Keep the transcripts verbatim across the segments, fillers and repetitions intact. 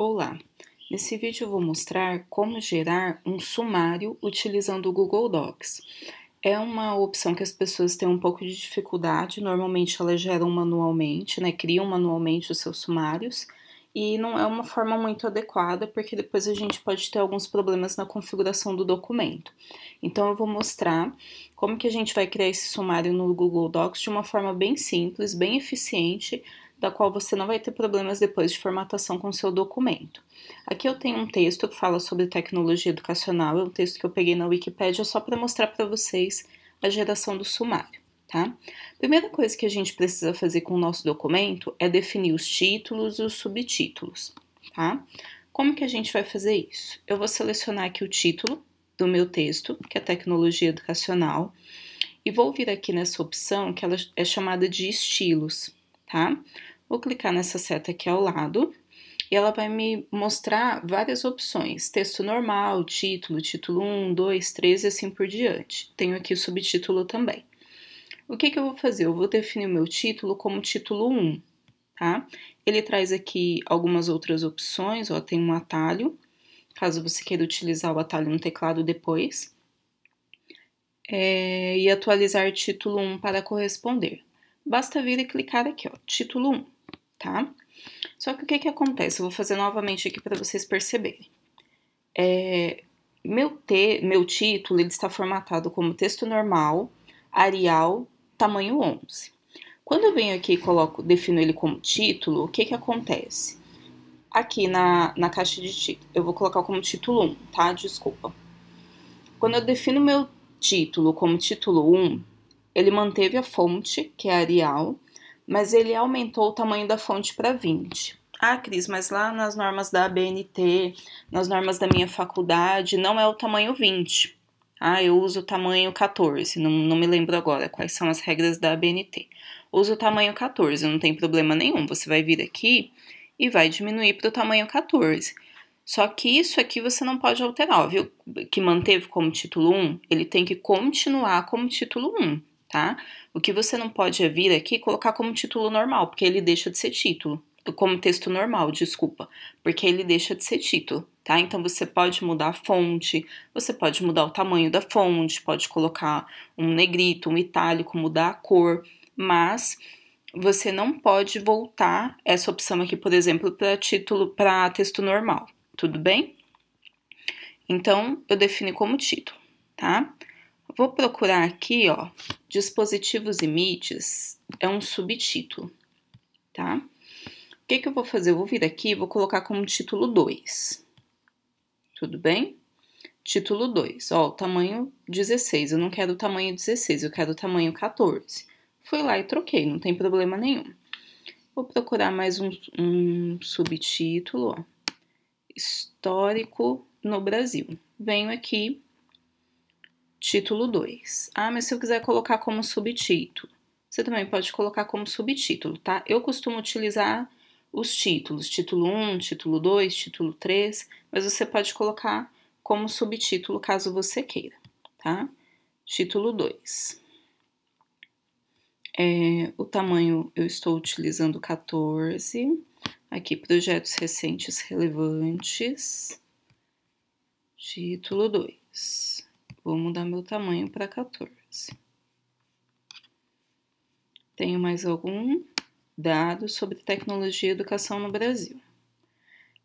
Olá! Nesse vídeo eu vou mostrar como gerar um sumário utilizando o Google Docs. É uma opção que as pessoas têm um pouco de dificuldade, normalmente elas geram manualmente, né, criam manualmente os seus sumários, e não é uma forma muito adequada, porque depois a gente pode ter alguns problemas na configuração do documento. Então eu vou mostrar como que a gente vai criar esse sumário no Google Docs de uma forma bem simples, bem eficiente, da qual você não vai ter problemas depois de formatação com o seu documento. Aqui eu tenho um texto que fala sobre tecnologia educacional, é um texto que eu peguei na Wikipédia só para mostrar para vocês a geração do sumário, tá? Primeira coisa que a gente precisa fazer com o nosso documento é definir os títulos e os subtítulos, tá? Como que a gente vai fazer isso? Eu vou selecionar aqui o título do meu texto, que é tecnologia educacional, e vou vir aqui nessa opção que ela é chamada de estilos, tá? Vou clicar nessa seta aqui ao lado e ela vai me mostrar várias opções, texto normal, título, título um, dois, três e assim por diante. Tenho aqui o subtítulo também. O que que eu vou fazer? Eu vou definir o meu título como título um, tá? Ele traz aqui algumas outras opções, ó, tem um atalho, caso você queira utilizar o atalho no teclado depois, é, e atualizar título um para corresponder. Basta vir e clicar aqui, ó, título um, tá? Só que o que que acontece? Eu vou fazer novamente aqui para vocês perceberem. É, meu, te, meu título, ele está formatado como texto normal, Arial, tamanho onze. Quando eu venho aqui e coloco, defino ele como título, o que que acontece? Aqui na, na caixa de título, eu vou colocar como título um, tá? Desculpa. Quando eu defino meu título como título um, ele manteve a fonte, que é Arial, mas ele aumentou o tamanho da fonte para vinte. Ah, Cris, mas lá nas normas da A B N T, nas normas da minha faculdade, não é o tamanho vinte. Ah, eu uso o tamanho catorze, não, não me lembro agora quais são as regras da A B N T. Uso o tamanho catorze, não tem problema nenhum. Você vai vir aqui e vai diminuir para o tamanho catorze. Só que isso aqui você não pode alterar, viu? Que manteve como título um, ele tem que continuar como título um. Tá? O que você não pode é vir aqui e colocar como título normal, porque ele deixa de ser título, como texto normal, desculpa, porque ele deixa de ser título, tá? Então você pode mudar a fonte, você pode mudar o tamanho da fonte, pode colocar um negrito, um itálico, mudar a cor, mas você não pode voltar essa opção aqui, por exemplo, para título, para texto normal, tudo bem? Então eu defini como título, tá? Vou procurar aqui, ó, dispositivos e mídias, é um subtítulo, tá? O que que eu vou fazer? Eu vou vir aqui e vou colocar como título dois, tudo bem? Título dois, ó, o tamanho dezesseis, eu não quero o tamanho dezesseis, eu quero o tamanho catorze. Fui lá e troquei, não tem problema nenhum. Vou procurar mais um, um subtítulo, ó, histórico no Brasil. Venho aqui. Título dois. Ah, mas se eu quiser colocar como subtítulo, você também pode colocar como subtítulo, tá? Eu costumo utilizar os títulos, título um, título dois, título três, mas você pode colocar como subtítulo caso você queira, tá? Título dois. É, o tamanho eu estou utilizando catorze. Aqui, projetos recentes relevantes. Título dois. Vou mudar meu tamanho para catorze. Tenho mais algum dado sobre tecnologia e educação no Brasil.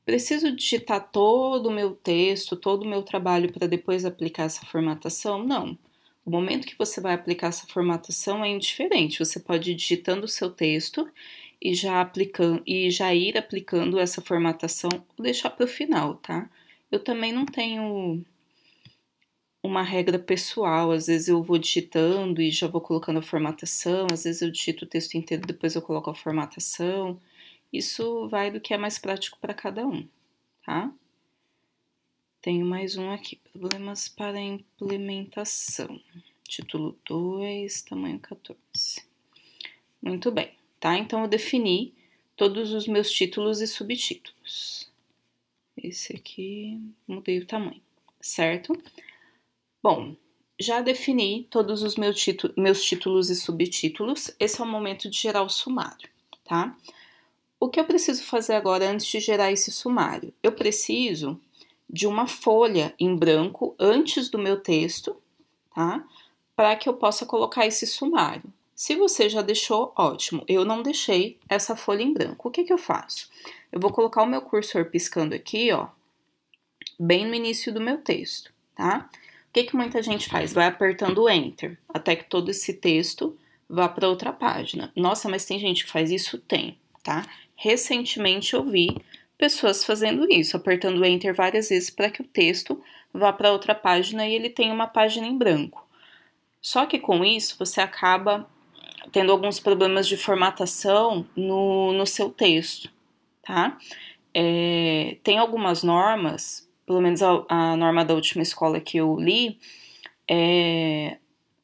Preciso digitar todo o meu texto, todo o meu trabalho para depois aplicar essa formatação? Não. O momento que você vai aplicar essa formatação é indiferente. Você pode ir digitando o seu texto e já, aplicando, e já ir aplicando essa formatação ou deixar para o final, tá? Eu também não tenho uma regra pessoal, às vezes eu vou digitando e já vou colocando a formatação, às vezes eu digito o texto inteiro e depois eu coloco a formatação, isso vai do que é mais prático para cada um, tá? Tenho mais um aqui, problemas para implementação, título dois, tamanho catorze. Muito bem, tá? Então eu defini todos os meus títulos e subtítulos. Esse aqui, mudei o tamanho, certo? Bom, já defini todos os meus, título, meus títulos e subtítulos, esse é o momento de gerar o sumário, tá? O que eu preciso fazer agora antes de gerar esse sumário? Eu preciso de uma folha em branco antes do meu texto, tá? Para que eu possa colocar esse sumário. Se você já deixou, ótimo. Eu não deixei essa folha em branco. O que que eu faço? Eu vou colocar o meu cursor piscando aqui, ó, bem no início do meu texto, tá? O que que muita gente faz? Vai apertando o Enter, até que todo esse texto vá para outra página. Nossa, mas tem gente que faz isso? Tem, tá? Recentemente eu vi pessoas fazendo isso, apertando o Enter várias vezes para que o texto vá para outra página e ele tenha uma página em branco. Só que com isso você acaba tendo alguns problemas de formatação no, no seu texto, tá? É, tem algumas normas, pelo menos a, a norma da última escola que eu li, é,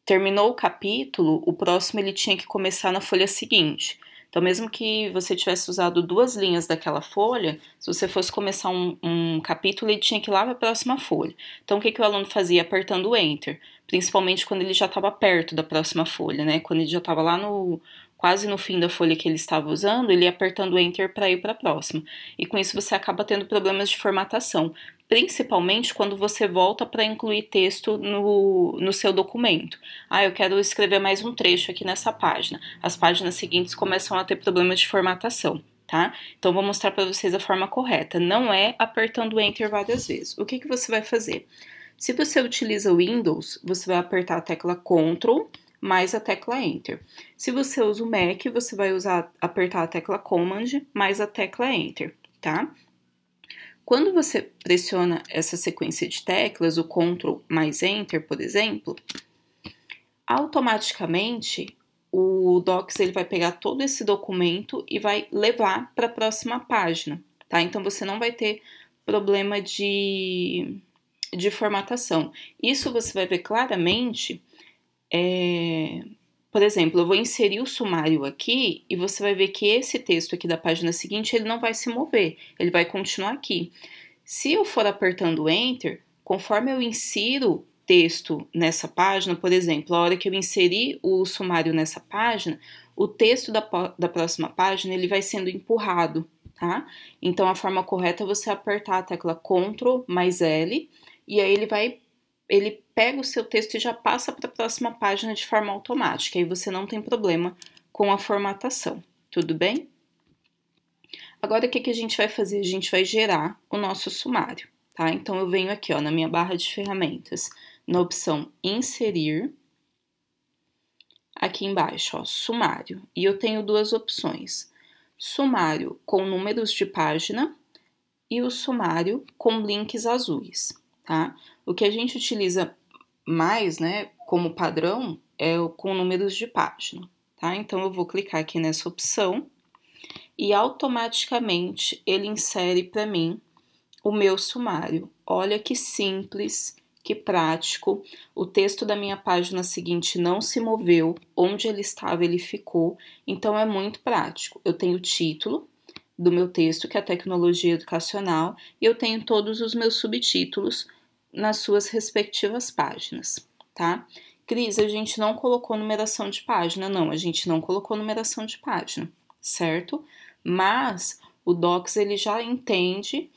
terminou o capítulo, o próximo ele tinha que começar na folha seguinte. Então, mesmo que você tivesse usado duas linhas daquela folha, se você fosse começar um, um capítulo, ele tinha que ir lá para a próxima folha. Então, o que que o aluno fazia? Apertando o Enter, principalmente quando ele já estava perto da próxima folha, né? Quando ele já estava lá no, quase no fim da folha que ele estava usando, ele ia apertando o Enter para ir para a próxima. E com isso você acaba tendo problemas de formatação, principalmente quando você volta para incluir texto no, no seu documento. Ah, eu quero escrever mais um trecho aqui nessa página. As páginas seguintes começam a ter problemas de formatação, tá? Então, vou mostrar para vocês a forma correta. Não é apertando o Enter várias vezes. O que que você vai fazer? Se você utiliza o Windows, você vai apertar a tecla Ctrl mais a tecla Enter. Se você usa o Mac, você vai usar, apertar a tecla Command mais a tecla Enter, tá? Quando você pressiona essa sequência de teclas, o Ctrl mais Enter, por exemplo, automaticamente o Docs ele vai pegar todo esse documento e vai levar para a próxima página, tá? Então, você não vai ter problema de, de formatação. Isso você vai ver claramente, é, por exemplo, eu vou inserir o sumário aqui e você vai ver que esse texto aqui da página seguinte, ele não vai se mover, ele vai continuar aqui. Se eu for apertando o Enter, conforme eu insiro texto nessa página, por exemplo, a hora que eu inserir o sumário nessa página, o texto da, da próxima página, ele vai sendo empurrado, tá? Então, a forma correta é você apertar a tecla Ctrl mais L e aí ele vai... ele pega o seu texto e já passa para a próxima página de forma automática, aí você não tem problema com a formatação, tudo bem? Agora, o que que a gente vai fazer? A gente vai gerar o nosso sumário, tá? Então, eu venho aqui, ó, na minha barra de ferramentas, na opção Inserir, aqui embaixo, ó, Sumário, e eu tenho duas opções, Sumário com números de página e o Sumário com links azuis, tá? O que a gente utiliza mais, né, como padrão, é o com números de página, tá? Então, eu vou clicar aqui nessa opção e automaticamente ele insere para mim o meu sumário. Olha que simples, que prático. O texto da minha página seguinte não se moveu, onde ele estava ele ficou, então é muito prático. Eu tenho o título do meu texto, que é a tecnologia educacional, e eu tenho todos os meus subtítulos nas suas respectivas páginas, tá? Cris, a gente não colocou numeração de página. Não, a gente não colocou numeração de página, certo? Mas o Docs, ele já entende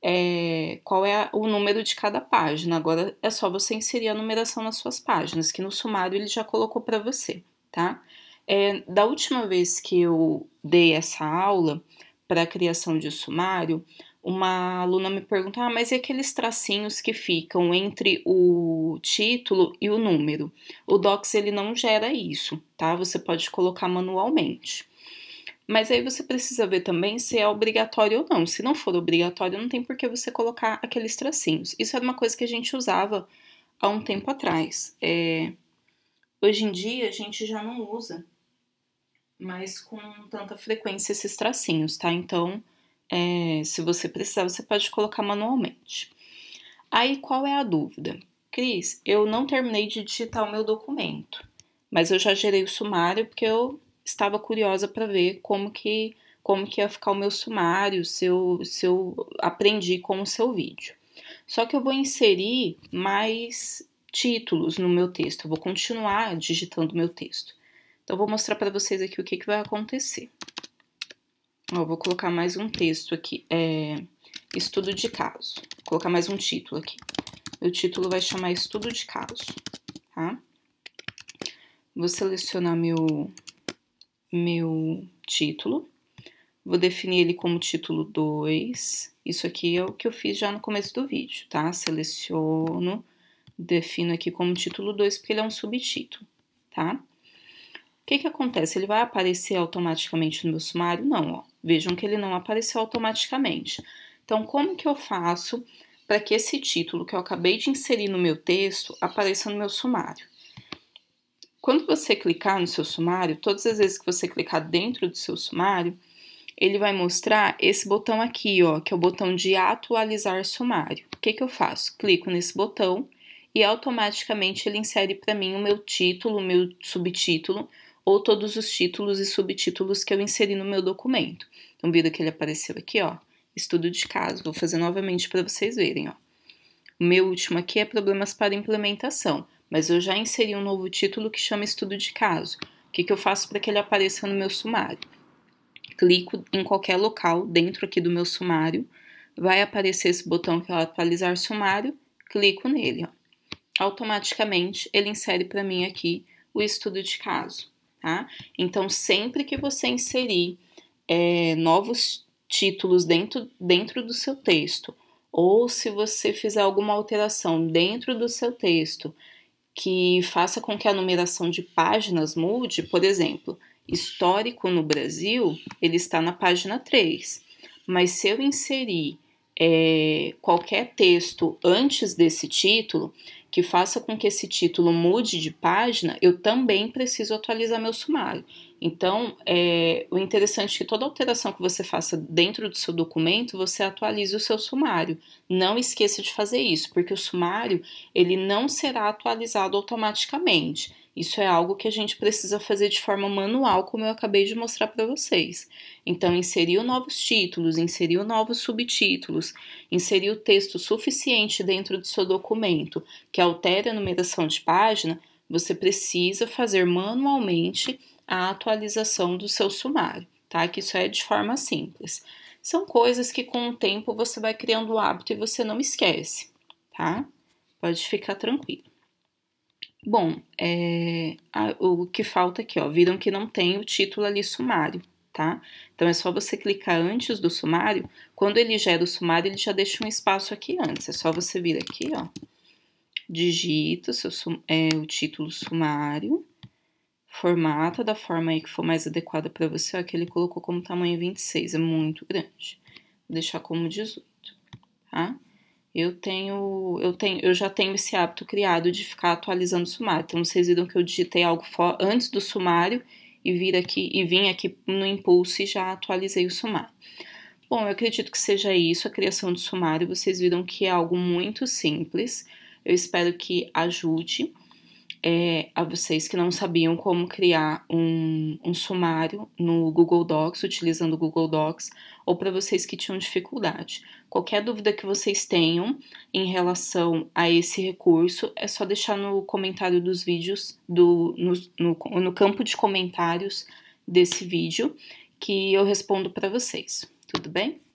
é, qual é o número de cada página. Agora, é só você inserir a numeração nas suas páginas, que no sumário ele já colocou para você, tá? É, da última vez que eu dei essa aula para a criação de sumário, uma aluna me perguntou, ah, mas e aqueles tracinhos que ficam entre o título e o número? O Docs, ele não gera isso, tá? Você pode colocar manualmente. Mas aí você precisa ver também se é obrigatório ou não. Se não for obrigatório, não tem por que você colocar aqueles tracinhos. Isso era uma coisa que a gente usava há um tempo atrás. É... Hoje em dia, a gente já não usa mais com tanta frequência esses tracinhos, tá? Então... É, se você precisar, você pode colocar manualmente. Aí, qual é a dúvida? Cris, eu não terminei de digitar o meu documento, mas eu já gerei o sumário porque eu estava curiosa para ver como que, como que ia ficar o meu sumário, se eu, se eu aprendi com o seu vídeo. Só que eu vou inserir mais títulos no meu texto, eu vou continuar digitando o meu texto. Então, eu vou mostrar para vocês aqui o que que vai acontecer. Eu vou colocar mais um texto aqui, é, estudo de caso. Vou colocar mais um título aqui. Meu título vai chamar estudo de caso, tá? Vou selecionar meu, meu título. Vou definir ele como título dois. Isso aqui é o que eu fiz já no começo do vídeo, tá? Seleciono, defino aqui como título dois, porque ele é um subtítulo, tá? O que que acontece? Ele vai aparecer automaticamente no meu sumário? Não, ó. Vejam que ele não apareceu automaticamente. Então, como que eu faço para que esse título que eu acabei de inserir no meu texto apareça no meu sumário? Quando você clicar no seu sumário, todas as vezes que você clicar dentro do seu sumário, ele vai mostrar esse botão aqui, ó, que é o botão de atualizar sumário. O que que eu faço? Clico nesse botão e automaticamente ele insere para mim o meu título, o meu subtítulo, ou todos os títulos e subtítulos que eu inseri no meu documento. Então, viram que ele apareceu aqui, ó, estudo de caso. Vou fazer novamente para vocês verem, ó. O meu último aqui é problemas para implementação, mas eu já inseri um novo título que chama estudo de caso. O que que eu faço para que ele apareça no meu sumário? Clico em qualquer local dentro aqui do meu sumário, vai aparecer esse botão que é atualizar sumário, clico nele, ó. Automaticamente ele insere para mim aqui o estudo de caso, tá? Então, sempre que você inserir é, novos títulos dentro, dentro do seu texto, ou se você fizer alguma alteração dentro do seu texto que faça com que a numeração de páginas mude, por exemplo, histórico no Brasil, ele está na página três, mas se eu inserir é, qualquer texto antes desse título, que faça com que esse título mude de página, eu também preciso atualizar meu sumário. Então, é, o interessante é que toda alteração que você faça dentro do seu documento, você atualize o seu sumário. Não esqueça de fazer isso, porque o sumário, ele não será atualizado automaticamente. Isso é algo que a gente precisa fazer de forma manual, como eu acabei de mostrar para vocês. Então, inseriu novos títulos, inseriu novos subtítulos, inseriu texto suficiente dentro do seu documento que altere a numeração de página, você precisa fazer manualmente a atualização do seu sumário, tá? Que isso é de forma simples. São coisas que com o tempo você vai criando o hábito e você não esquece, tá? Pode ficar tranquilo. Bom, é, a, o que falta aqui, ó, viram que não tem o título ali sumário, tá? Então, é só você clicar antes do sumário. Quando ele gera o sumário, ele já deixa um espaço aqui antes. É só você vir aqui, ó, digita o, seu, é, o título sumário, formata da forma aí que for mais adequada para você, ó, que ele colocou como tamanho vinte e seis, é muito grande. Vou deixar como dezoito, tá? Eu tenho, eu tenho, eu já tenho esse hábito criado de ficar atualizando o sumário. Então, vocês viram que eu digitei algo antes do sumário e vir aqui e vim aqui no impulso e já atualizei o sumário. Bom, eu acredito que seja isso, a criação do sumário. Vocês viram que é algo muito simples. Eu espero que ajude é, a vocês que não sabiam como criar um, um sumário no Google Docs, utilizando o Google Docs, ou para vocês que tinham dificuldade. Qualquer dúvida que vocês tenham em relação a esse recurso, é só deixar no comentário dos vídeos, do, no, no, no campo de comentários desse vídeo, que eu respondo para vocês, tudo bem?